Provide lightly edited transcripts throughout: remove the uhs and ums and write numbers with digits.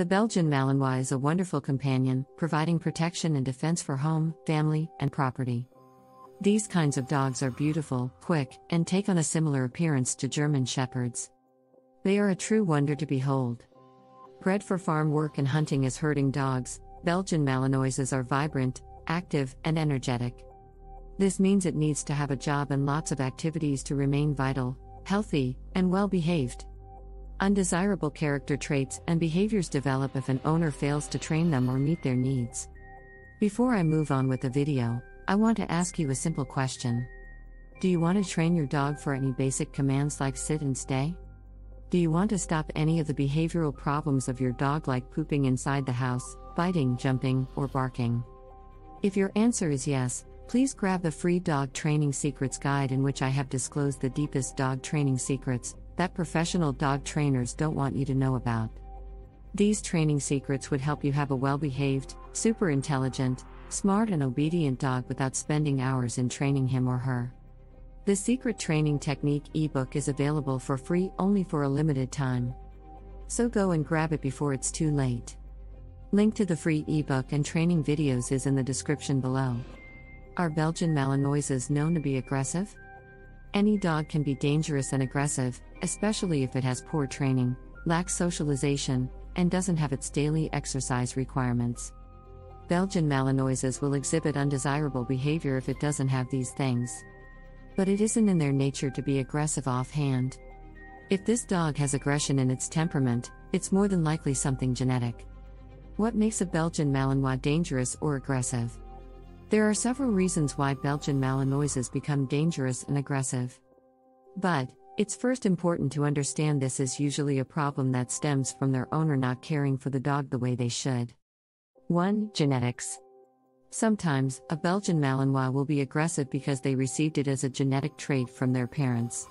The Belgian Malinois is a wonderful companion, providing protection and defense for home, family, and property. These kinds of dogs are beautiful, quick, and take on a similar appearance to German Shepherds. They are a true wonder to behold. Bred for farm work and hunting as herding dogs, Belgian Malinoises are vibrant, active, and energetic. This means it needs to have a job and lots of activities to remain vital, healthy, and well-behaved. Undesirable character traits and behaviors develop if an owner fails to train them or meet their needs. Before I move on with the video, I want to ask you a simple question. Do you want to train your dog for any basic commands like sit and stay? Do you want to stop any of the behavioral problems of your dog like pooping inside the house, biting, jumping, or barking? If your answer is yes, please grab the free Dog Training Secrets Guide, in which I have disclosed the deepest dog training secrets that professional dog trainers don't want you to know about. These training secrets would help you have a well-behaved, super intelligent, smart and obedient dog without spending hours in training him or her. The Secret Training Technique ebook is available for free only for a limited time. So go and grab it before it's too late. Link to the free ebook and training videos is in the description below. Are Belgian Malinoises known to be aggressive? Any dog can be dangerous and aggressive, especially if it has poor training, lacks socialization, and doesn't have its daily exercise requirements. Belgian Malinoises will exhibit undesirable behavior if it doesn't have these things. But it isn't in their nature to be aggressive offhand. If this dog has aggression in its temperament, it's more than likely something genetic. What makes a Belgian Malinois dangerous or aggressive? There are several reasons why Belgian Malinoises become dangerous and aggressive. But, it's first important to understand this is usually a problem that stems from their owner not caring for the dog the way they should. 1. Genetics. Sometimes, a Belgian Malinois will be aggressive because they received it as a genetic trait from their parents.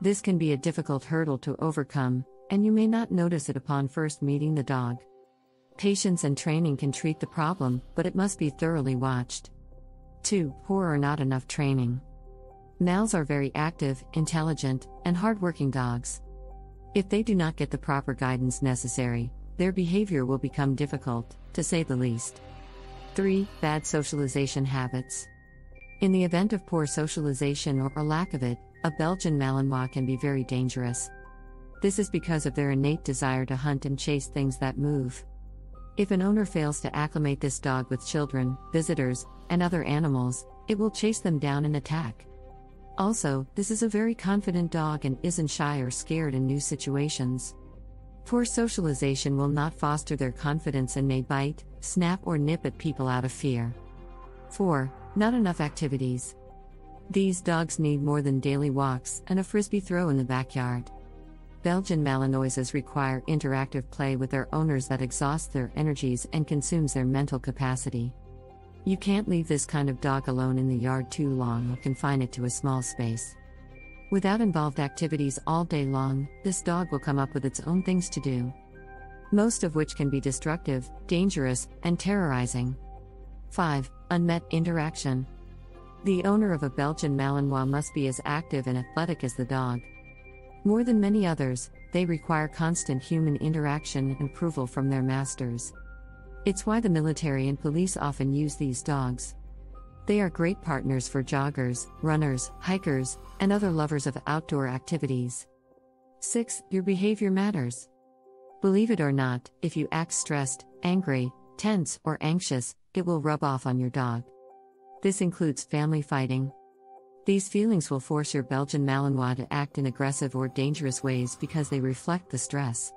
This can be a difficult hurdle to overcome, and you may not notice it upon first meeting the dog. Patience and training can treat the problem, but it must be thoroughly watched. 2. Poor or not enough training. Mals are very active, intelligent, and hard-working dogs. If they do not get the proper guidance necessary, their behavior will become difficult, to say the least. 3. Bad socialization habits. In the event of poor socialization or a lack of it, a Belgian Malinois can be very dangerous. This is because of their innate desire to hunt and chase things that move. If an owner fails to acclimate this dog with children, visitors, and other animals, it will chase them down and attack. Also, this is a very confident dog and isn't shy or scared in new situations. Poor socialization will not foster their confidence and may bite, snap, or nip at people out of fear. 4. Not enough activities. These dogs need more than daily walks and a frisbee throw in the backyard. Belgian Malinoises require interactive play with their owners that exhausts their energies and consumes their mental capacity. You can't leave this kind of dog alone in the yard too long or confine it to a small space. Without involved activities all day long, this dog will come up with its own things to do, most of which can be destructive, dangerous, and terrorizing. 5. Unmet interaction. The owner of a Belgian Malinois must be as active and athletic as the dog. More than many others, they require constant human interaction and approval from their masters. It's why the military and police often use these dogs. They are great partners for joggers, runners, hikers, and other lovers of outdoor activities. 6. Your behavior matters. Believe it or not, if you act stressed, angry, tense, or anxious, it will rub off on your dog. This includes family fighting. These feelings will force your Belgian Malinois to act in aggressive or dangerous ways because they reflect the stress.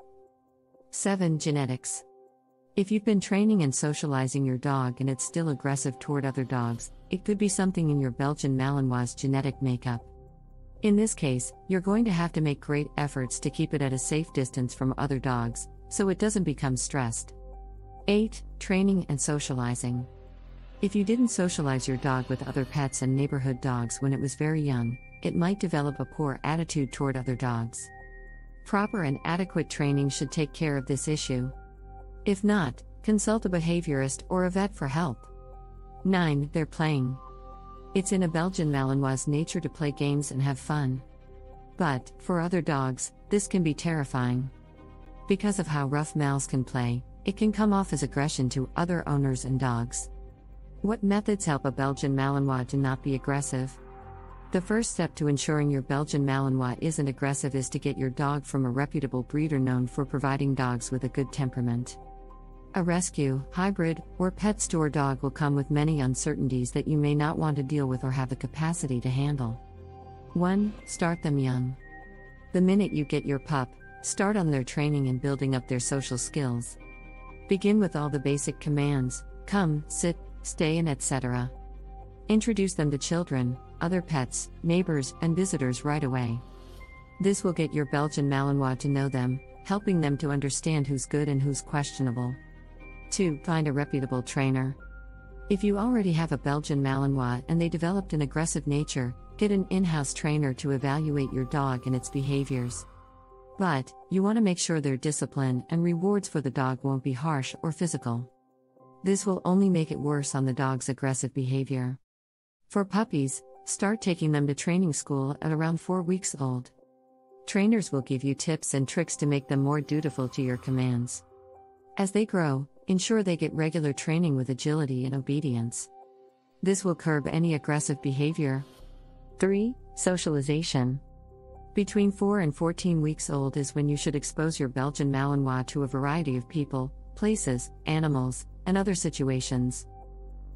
7. Genetics. If you've been training and socializing your dog and it's still aggressive toward other dogs, it could be something in your Belgian Malinois' genetic makeup. In this case, you're going to have to make great efforts to keep it at a safe distance from other dogs, so it doesn't become stressed. 8. Training and socializing. If you didn't socialize your dog with other pets and neighborhood dogs when it was very young, it might develop a poor attitude toward other dogs. Proper and adequate training should take care of this issue. If not, consult a behaviorist or a vet for help. 9. They're playing. It's in a Belgian Malinois' nature to play games and have fun. But, for other dogs, this can be terrifying. Because of how rough Mal's can play, it can come off as aggression to other owners and dogs. What methods help a Belgian Malinois to not be aggressive? The first step to ensuring your Belgian Malinois isn't aggressive is to get your dog from a reputable breeder known for providing dogs with a good temperament. A rescue, hybrid, or pet store dog will come with many uncertainties that you may not want to deal with or have the capacity to handle. 1. Start them young. The minute you get your pup, start on their training and building up their social skills. Begin with all the basic commands: come, sit, stay, and etc. Introduce them to children, other pets, neighbors, and visitors right away. This will get your Belgian Malinois to know them, helping them to understand who's good and who's questionable. 2. Find a reputable trainer. If you already have a Belgian Malinois and they developed an aggressive nature, get an in-house trainer to evaluate your dog and its behaviors. But you want to make sure their discipline and rewards for the dog won't be harsh or physical. This will only make it worse on the dog's aggressive behavior. For puppies, start taking them to training school at around 4 weeks old. Trainers will give you tips and tricks to make them more dutiful to your commands. As they grow, ensure they get regular training with agility and obedience. This will curb any aggressive behavior. 3. Socialization. Between 4 and 14 weeks old is when you should expose your Belgian Malinois to a variety of people, places, animals, and other situations.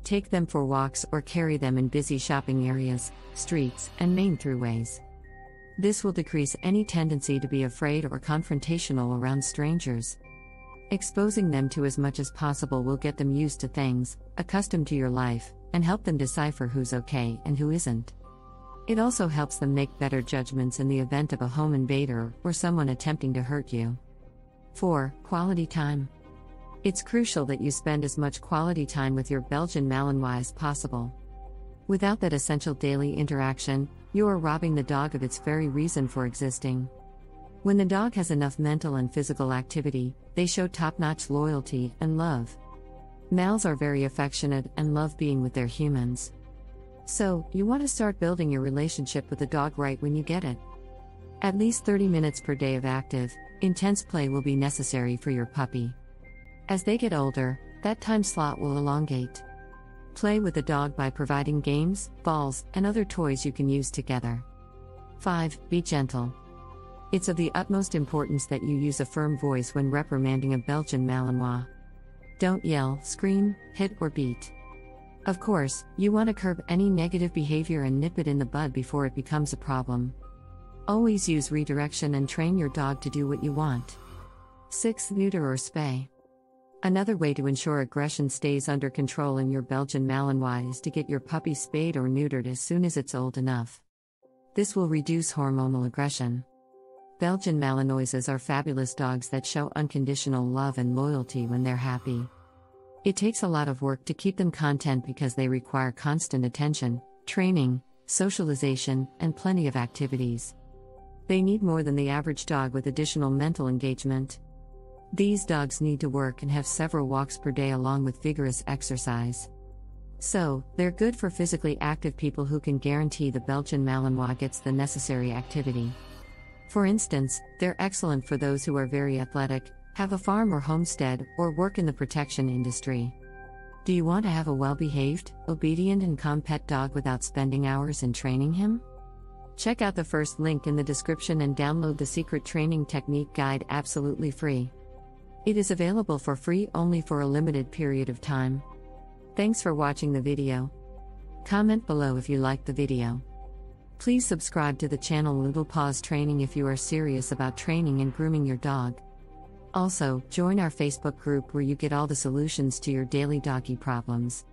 Take them for walks or carry them in busy shopping areas, streets, and main throughways. This will decrease any tendency to be afraid or confrontational around strangers. Exposing them to as much as possible will get them used to things, accustomed to your life, and help them decipher who's okay and who isn't. It also helps them make better judgments in the event of a home invader or someone attempting to hurt you. 4. Quality time. It's crucial that you spend as much quality time with your Belgian Malinois as possible. Without that essential daily interaction, you are robbing the dog of its very reason for existing. When the dog has enough mental and physical activity, they show top-notch loyalty and love. Mals are very affectionate and love being with their humans. So, you want to start building your relationship with the dog right when you get it. At least 30 minutes per day of active, intense play will be necessary for your puppy. As they get older, that time slot will elongate. Play with the dog by providing games, balls, and other toys you can use together. 5. Be gentle. It's of the utmost importance that you use a firm voice when reprimanding a Belgian Malinois. Don't yell, scream, hit, or beat. Of course, you want to curb any negative behavior and nip it in the bud before it becomes a problem. Always use redirection and train your dog to do what you want. 6. Neuter or spay. Another way to ensure aggression stays under control in your Belgian Malinois is to get your puppy spayed or neutered as soon as it's old enough. This will reduce hormonal aggression. Belgian Malinois are fabulous dogs that show unconditional love and loyalty when they're happy. It takes a lot of work to keep them content because they require constant attention, training, socialization, and plenty of activities. They need more than the average dog with additional mental engagement. These dogs need to work and have several walks per day along with vigorous exercise. So, they're good for physically active people who can guarantee the Belgian Malinois gets the necessary activity. For instance, they're excellent for those who are very athletic, have a farm or homestead, or work in the protection industry. Do you want to have a well-behaved, obedient, and calm pet dog without spending hours in training him? Check out the first link in the description and download the Secret Training Technique Guide absolutely free. It is available for free only for a limited period of time. Thanks for watching the video. Comment below if you liked the video. Please subscribe to the channel Little Paws Training if you are serious about training and grooming your dog. Also, join our Facebook group where you get all the solutions to your daily doggy problems.